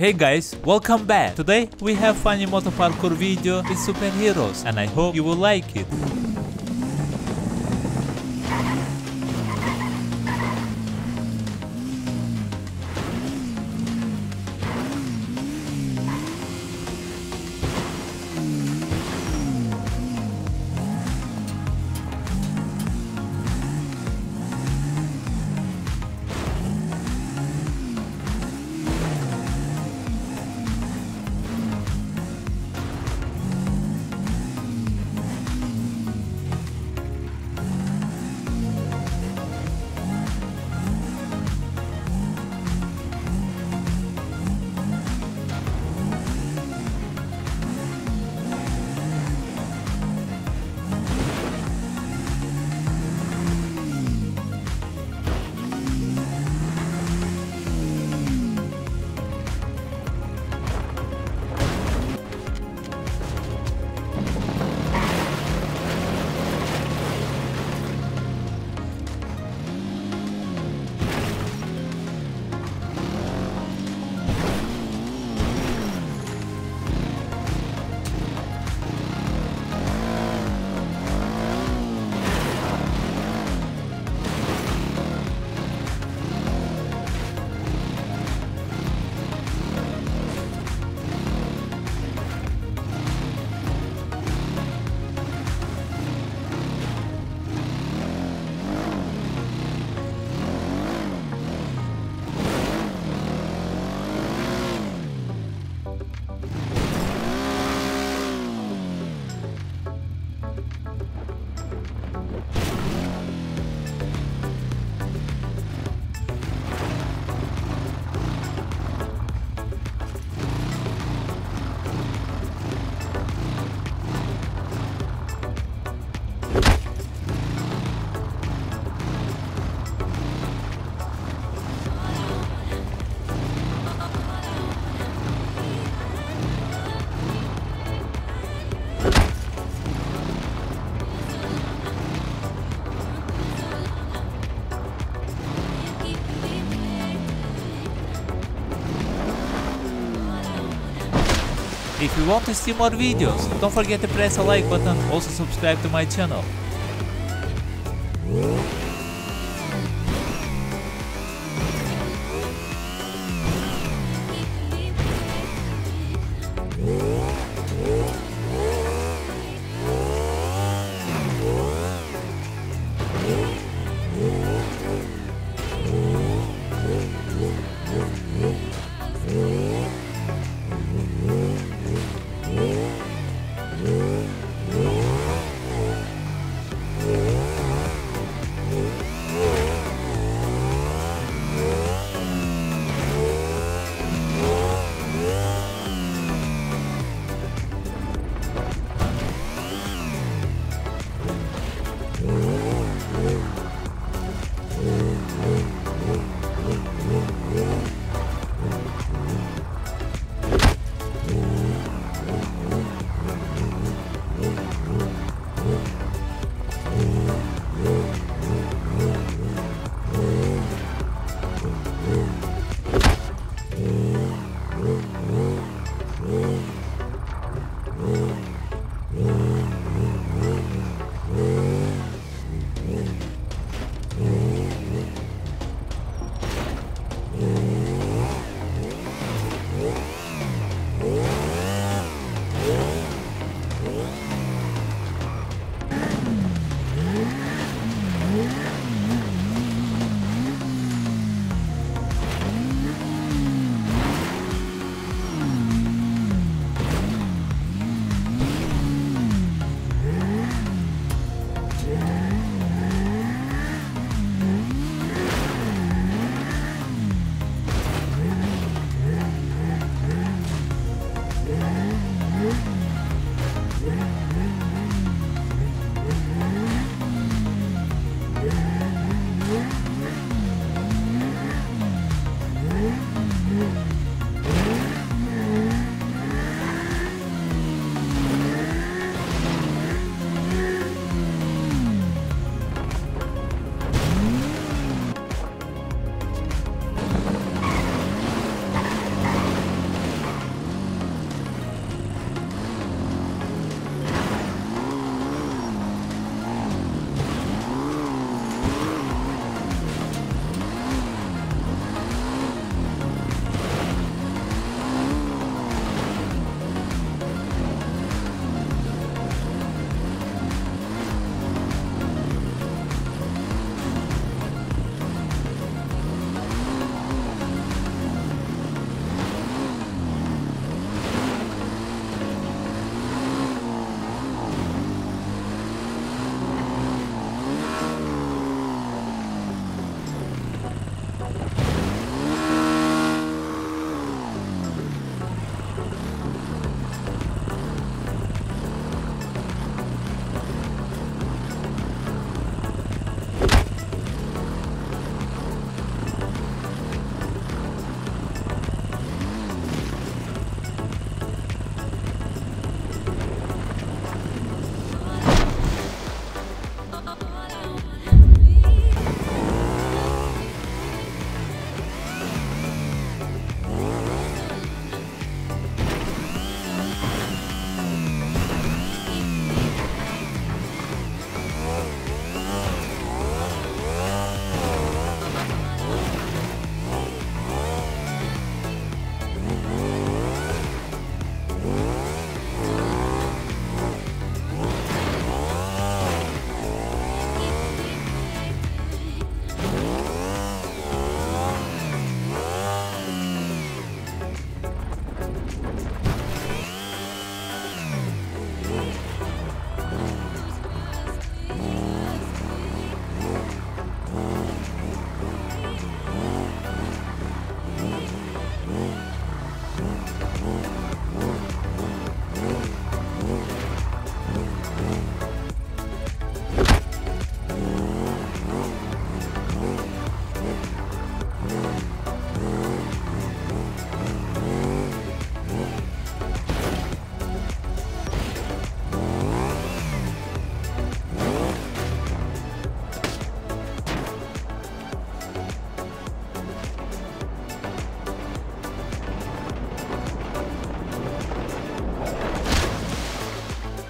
Hey guys, welcome back. Today we have funny moto parkour video with superheroes and I hope you will like it. If you want to see more videos, don't forget to press a like button, also subscribe to my channel.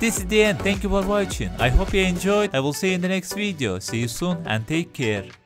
This is the end. Thank you for watching. I hope you enjoyed. I will see you in the next video. See you soon and take care.